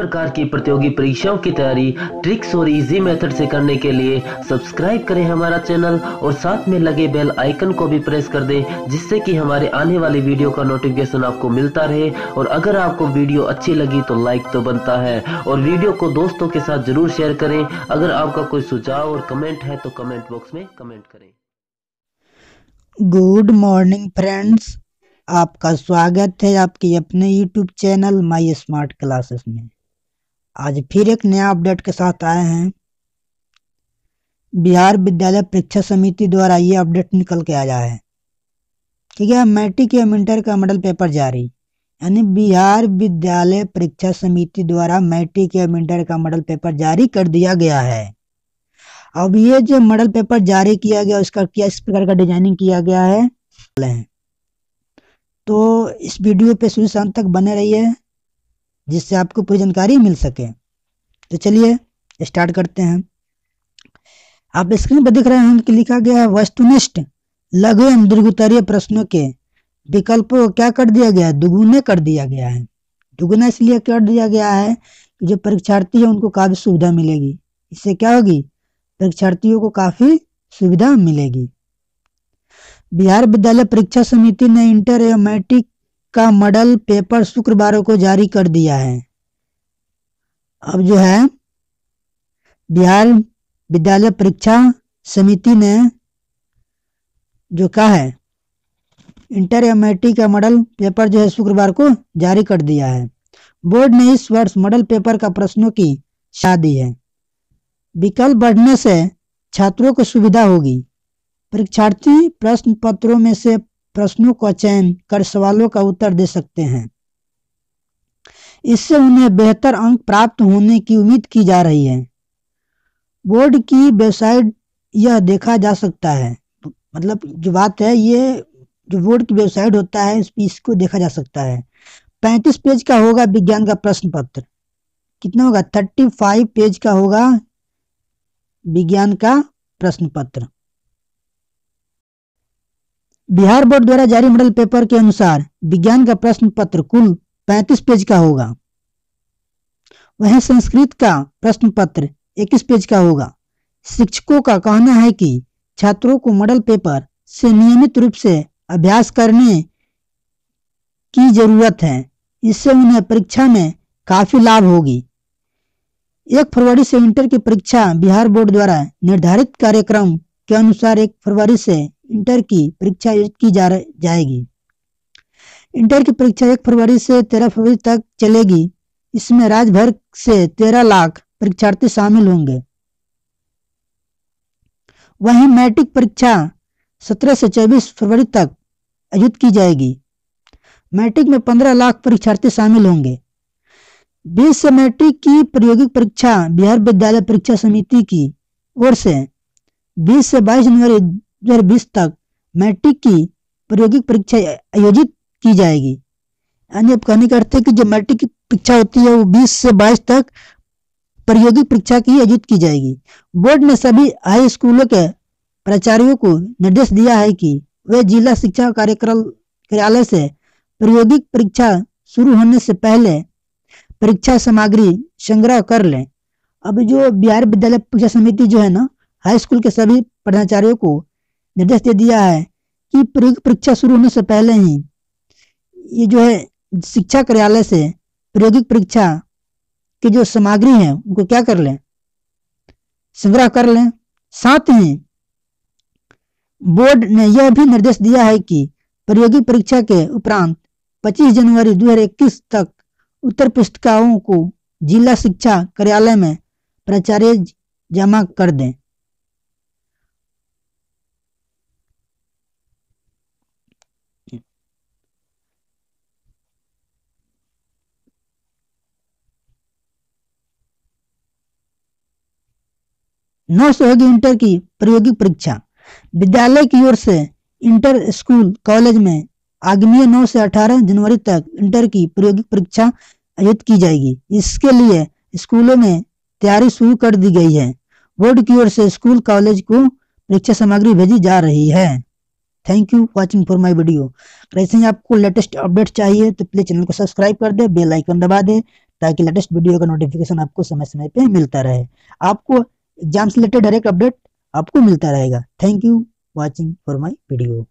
प्रकार की प्रतियोगी परीक्षाओं की तैयारी ट्रिक्स और इजी मेथड से करने के लिए सब्सक्राइब करें हमारा चैनल और साथ में लगे बेल आइकन को भी प्रेस कर दें, जिससे कि हमारे आने वाले वीडियो का नोटिफिकेशन आपको मिलता रहे। और अगर आपको वीडियो अच्छी लगी तो लाइक तो बनता है और वीडियो को दोस्तों के साथ जरूर शेयर करें। अगर आपका कोई सुझाव और कमेंट है तो कमेंट बॉक्स में कमेंट करें। गुड मॉर्निंग फ्रेंड्स, आपका स्वागत है आपके अपने YouTube channel my smart classes में। आज फिर एक नया अपडेट के साथ आए हैं। बिहार विद्यालय परीक्षा समिति द्वारा ये अपडेट निकल के आया है। ठीक है, मैट्रिक एवं इंटर का मॉडल पेपर जारी, यानी बिहार विद्यालय परीक्षा समिति द्वारा मैट्रिक एवं इंटर का मॉडल पेपर जारी कर दिया गया है। अब ये जो मॉडल पेपर जारी किया गया उसका क्या इस प्रकार का डिजाइनिंग किया गया है, तो इस वीडियो पे शुरू से अंत तक बने रहिए जिससे आपको पूरी जानकारी मिल सके। तो चलिए स्टार्ट करते हैं। आप स्क्रीन पर देख रहे हैं कि लिखा गया है वस्तुनिष्ठ लघु एवं दीर्घोत्तरीय प्रश्नों के विकल्पों को क्या कर दिया गया है, दुगुने कर दिया गया है। दुगुना इसलिए कर दिया गया है कि जो परीक्षार्थी है उनको काफी सुविधा मिलेगी। इससे क्या होगी, परीक्षार्थियों को काफी सुविधा मिलेगी। बिहार विद्यालय परीक्षा समिति ने इंटर एवं मैट्रिक का मॉडल पेपर शुक्रवार को जारी कर दिया है। अब जो है बिहार विद्यालय परीक्षा समिति ने जो कहा है इंटर एवं मैट्रिक का मॉडल पेपर जो है शुक्रवार को जारी कर दिया है। बोर्ड ने इस वर्ष मॉडल पेपर का प्रश्नों की शादी है। विकल्प बढ़ने से छात्रों को सुविधा होगी। परीक्षार्थी प्रश्न पत्रों में से प्रश्नों का चयन कर सवालों का उत्तर दे सकते हैं। इससे उन्हें बेहतर अंक प्राप्त होने की उम्मीद की जा रही है। बोर्ड की वेबसाइट यह देखा जा सकता है, मतलब जो बात है ये जो बोर्ड की वेबसाइट होता है इसको देखा जा सकता है। 35 पेज का होगा विज्ञान का प्रश्न पत्र। कितना होगा, 35 पेज का होगा विज्ञान का प्रश्न पत्र। बिहार बोर्ड द्वारा जारी मॉडल पेपर के अनुसार विज्ञान का प्रश्न पत्र कुल 35 पेज का होगा। वहीं संस्कृत का प्रश्न पत्र 21 पेज का होगा। शिक्षकों का कहना है कि छात्रों को मॉडल पेपर से नियमित रूप से अभ्यास करने की जरूरत है। इससे उन्हें परीक्षा में काफी लाभ होगी। 1 फरवरी से इंटर की परीक्षा बिहार बोर्ड द्वारा निर्धारित कार्यक्रम के अनुसार 1 फरवरी से इंटर की परीक्षा आयोजित की जाएगी। इंटर की परीक्षा 1 फरवरी से 13 फरवरी तक चलेगी। इसमें राज्य भर से 13 लाख परीक्षार्थी शामिल होंगे। वहीं मैट्रिक परीक्षा 17 से 24 फरवरी तक आयोजित की जाएगी। मैट्रिक में 15 लाख परीक्षार्थी शामिल होंगे। 20 से मैट्रिक की प्रायोगिक परीक्षा बिहार विद्यालय परीक्षा समिति की ओर से 20 से 22 जनवरी 2020 तक मैट्रिक की प्रायोगिक परीक्षा आयोजित की जाएगी। यानी अब कहने का अर्थ है कि जो मैट्रिक की परीक्षा होती है वो 20 से 22 तक प्रायोगिक परीक्षा की आयोजित की जाएगी। बोर्ड ने सभी हाई स्कूलों के प्राचार्यों को निर्देश दिया है कि वे जिला शिक्षा कार्यक्रम कार्यालय से प्रायोगिक परीक्षा शुरू होने से पहले परीक्षा सामग्री संग्रह कर लें। अब जो बिहार विद्यालय परीक्षा समिति जो है ना, हाई स्कूल के सभी प्राचार्यों को निर्देश दे दिया है कि परीक्षा शुरू होने से पहले ही ये जो है शिक्षा कार्यालय से प्रायोगिक परीक्षा की जो सामग्री है उनको क्या कर लें, संग्रह कर लें। साथ ही बोर्ड ने यह भी निर्देश दिया है कि प्रायोगिक परीक्षा के उपरांत 25 जनवरी 2021 तक उत्तर पुस्तिकाओं को जिला शिक्षा कार्यालय में प्राचार्य जमा कर दें। नौ से होगी इंटर की प्रायोगिक परीक्षा। विद्यालय की ओर से इंटर स्कूल कॉलेज में आगामी 9 से 18 जनवरी तक इंटर की प्रायोगिक परीक्षा आयोजित की जाएगी। इसके लिए स्कूलों में तैयारी शुरू कर दी गई है। बोर्ड की ओर से स्कूल कॉलेज को परीक्षा सामग्री भेजी जा रही है। Thank you watching for my video. अगर ऐसे ही आपको लेटेस्ट अपडेट चाहिए तो प्लीज चैनल को सब्सक्राइब कर दे, बेल आइकन दबा दे ताकि लेटेस्ट वीडियो का नोटिफिकेशन आपको समय समय पे मिलता रहे। आपको एग्जाम से रिलेटेड हर एक अपडेट आपको मिलता रहेगा। Thank you watching for my video.